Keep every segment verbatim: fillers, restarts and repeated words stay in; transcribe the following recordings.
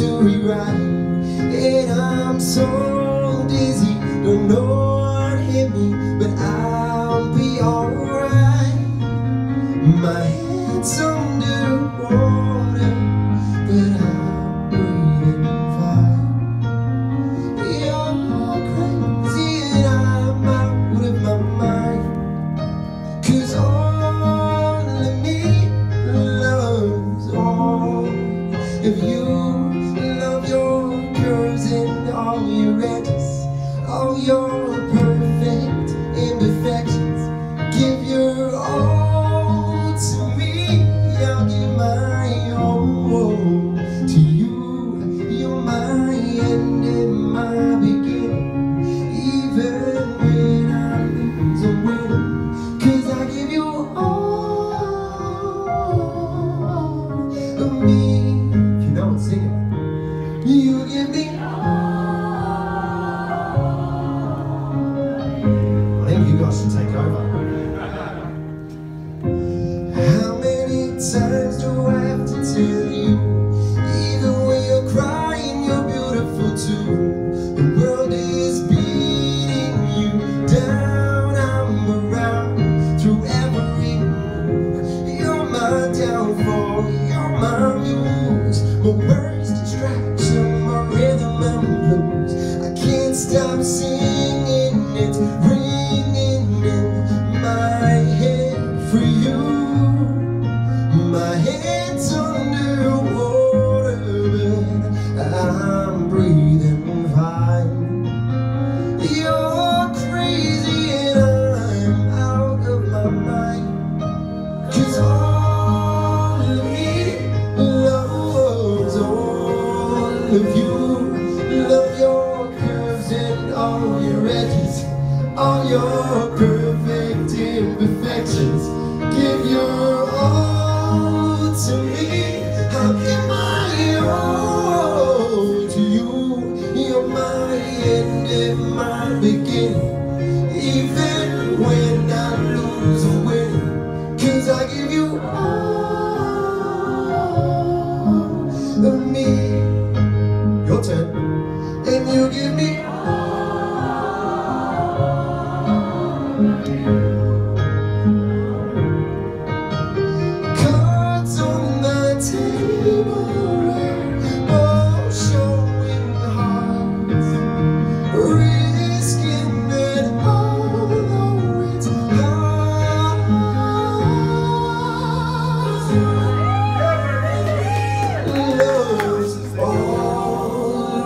to rewrite, and I'm so dizzy, don't know what hit me, but I'll be alright. My head's under water, but I'm breathing fine. You're crazy and I'm out of my mind, 'cause all of me loves all of you. All your perfect imperfections, give your all to me. I'll give my all to you. You're my end and my beginning, even when I lose or win, 'cause I give you all of me. If you don't sing it, you give me all. To take over. How many times do I have to tell you? Even when you're crying, you're beautiful too. The world is beating you down. I'm around through every move. You're my downfall, you're my muse, my worst distraction, my rhythm and blues. I can't stop singing, it's ringing for you. My head's under water, but I'm breathing fine. You're crazy and I'm out of my mind, 'cause all of me loves all of you. Love your curves and all your edges, all your perfect imperfections. Give your all to me. I'll give my all to you. You're my end and my beginning, even when I lose or win, 'cause I give you all of me. Your turn. And you give me all.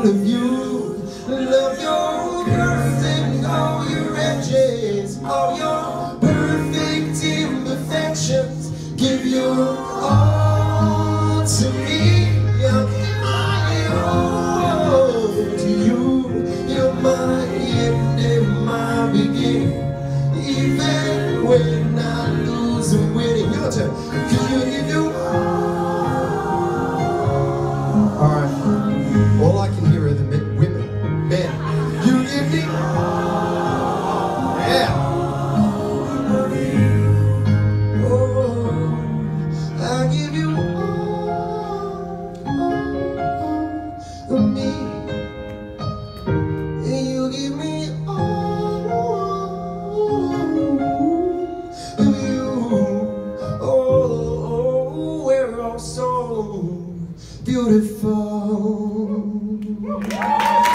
Of you, love your curves and all your edges, all your perfect imperfections. Give your all to me. I'll give my all to you. You're my end and my beginning, even when I lose and win. Your turn. Can you give you all? All right. All I can. Beautiful.